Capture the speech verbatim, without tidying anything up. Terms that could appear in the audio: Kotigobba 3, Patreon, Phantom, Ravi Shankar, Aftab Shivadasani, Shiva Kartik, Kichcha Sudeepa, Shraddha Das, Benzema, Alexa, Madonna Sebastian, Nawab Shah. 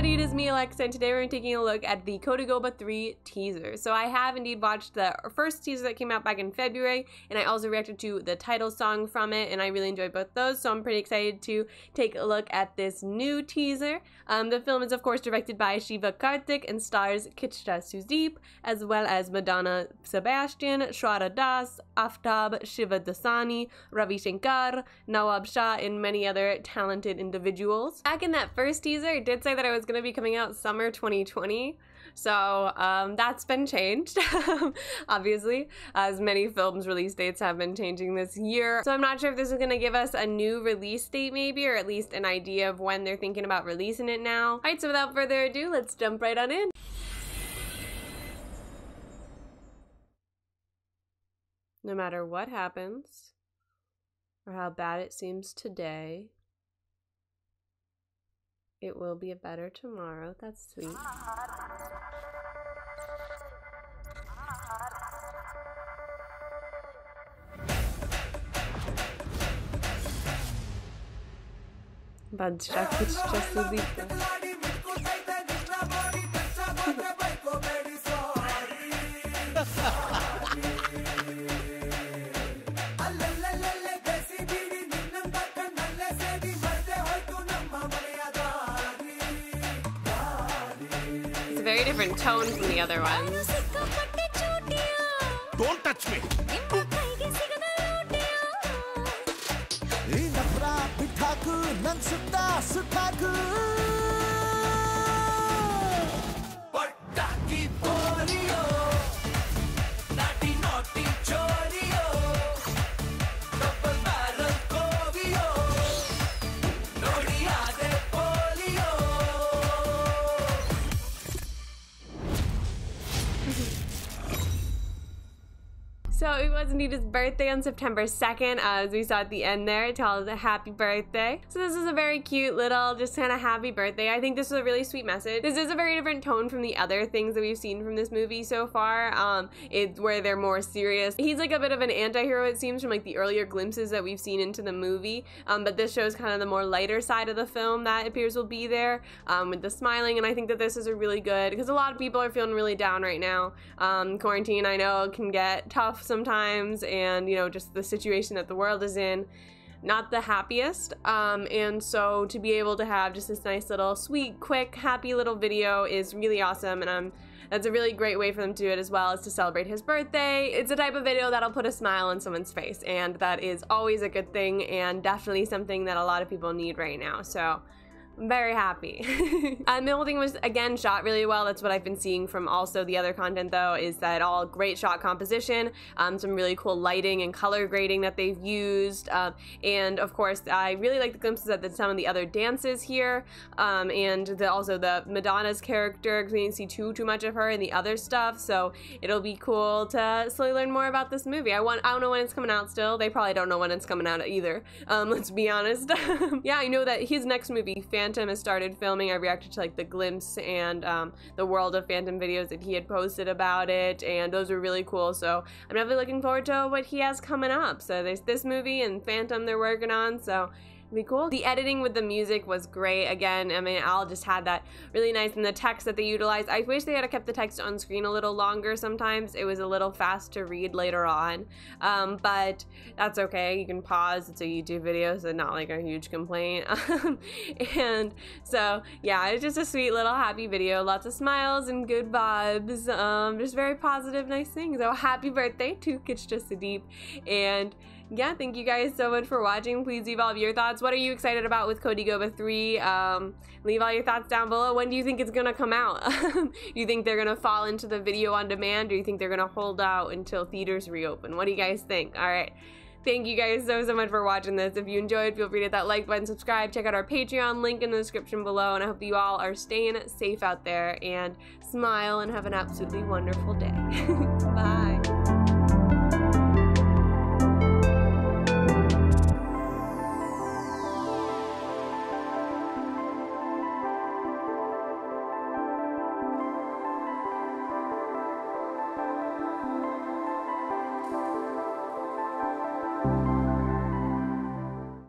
everybody, it is me, Alexa, and today we're taking a look at the Kotigobba three teaser. So I have indeed watched the first teaser that came out back in February, and I also reacted to the title song from it, and I really enjoyed both those, so I'm pretty excited to take a look at this new teaser. Um, the film is, of course, directed by Shiva Kartik and stars Kichcha Sudeepa, as well as Madonna Sebastian, Shraddha Das, Aftab Shivadasani, Ravi Shankar, Nawab Shah, and many other talented individuals. Back in that first teaser, I did say that it was going to be coming out summer twenty twenty, so um, that's been changed, obviously, as many films' release dates have been changing this year. So I'm not sure if this is going to give us a new release date maybe, or at least an idea of when they're thinking about releasing it now. All right, so without further ado, let's jump right on in. No matter what happens, or how bad it seems today, it will be a better tomorrow. That's sweet. Bad stuff, it's just a week. Very different tone from the other ones. Don't touch me. So it was indeed his birthday on September second, uh, as we saw at the end there. It tells a happy birthday. So this is a very cute little, just kind of happy birthday. I think this was a really sweet message. This is a very different tone from the other things that we've seen from this movie so far. Um, it's where they're more serious. He's like a bit of an anti-hero, it seems, from like the earlier glimpses that we've seen into the movie. Um, but this shows kind of the more lighter side of the film that appears will be there, um, with the smiling. And I think that this is a really good, because a lot of people are feeling really down right now. Um, quarantine, I know, can get tough sometimes, and you know, just the situation that the world is in, not the happiest, um, and so to be able to have just this nice little sweet, quick, happy little video is really awesome, and I'm that's a really great way for them to do it, as well as to celebrate his birthday. It's a type of video that'll put a smile on someone's face, and that is always a good thing, and definitely something that a lot of people need right now, so I'm very happy. um, the whole thing was, again, shot really well. That's what I've been seeing from also the other content, though, is that all great shot composition, um, some really cool lighting and color grading that they've used, uh, and, of course, I really like the glimpses of the, some of the other dances here, um, and the, also the Madonna's character, because we didn't see too, too much of her and the other stuff, so it'll be cool to slowly learn more about this movie. I, want, I don't know when it's coming out still. They probably don't know when it's coming out either, um, let's be honest. Yeah, I know that his next movie, Phantom, Phantom has started filming. I reacted to like the glimpse and um, the world of Phantom videos that he had posted about it, and those were really cool, so I'm definitely looking forward to what he has coming up. So there's this movie and Phantom they're working on, so be cool. The editing with the music was great. Again, I mean, Al just had that really nice, and the text that they utilized. I wish they had kept the text on screen a little longer sometimes. It was a little fast to read later on, um, but that's okay. You can pause. It's a YouTube video, so not like a huge complaint. And so, yeah, it was just a sweet little happy video. Lots of smiles and good vibes. Um, just very positive, nice things. So happy birthday to Kichcha Sudeepa, and yeah, thank you guys so much for watching. Please leave all of your thoughts. What are you excited about with Kotigobba three? Um, leave all your thoughts down below. When do you think it's going to come out? Do you think they're going to fall into the video on demand? Or do you think they're going to hold out until theaters reopen? What do you guys think? All right. Thank you guys so, so much for watching this. If you enjoyed, feel free to hit that like button, subscribe, check out our Patreon link in the description below, and I hope you all are staying safe out there, and smile and have an absolutely wonderful day. Bye.